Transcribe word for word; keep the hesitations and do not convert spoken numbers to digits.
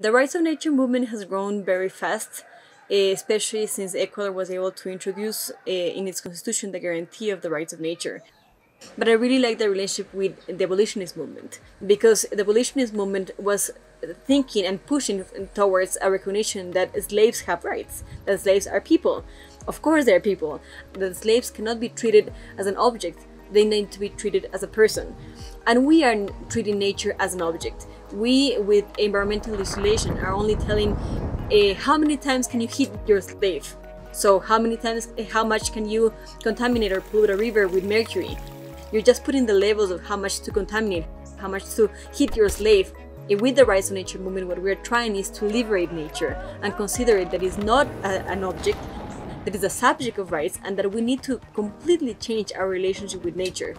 The rights of nature movement has grown very fast, especially since Ecuador was able to introduce in its constitution the guarantee of the rights of nature. But I really like the relationship with the abolitionist movement, because the abolitionist movement was thinking and pushing towards a recognition that slaves have rights, that slaves are people. Of course they are people. The slaves cannot be treated as an object, they need to be treated as a person. And we are treating nature as an object. We, with environmental legislation, are only telling uh, how many times can you hit your slave? So how many times, how much can you contaminate or pollute a river with mercury? You're just putting the levels of how much to contaminate, how much to hit your slave. And with the rights of nature movement, what we're trying is to liberate nature and consider it that it's not a, an object, that is a subject of rights, and that we need to completely change our relationship with nature.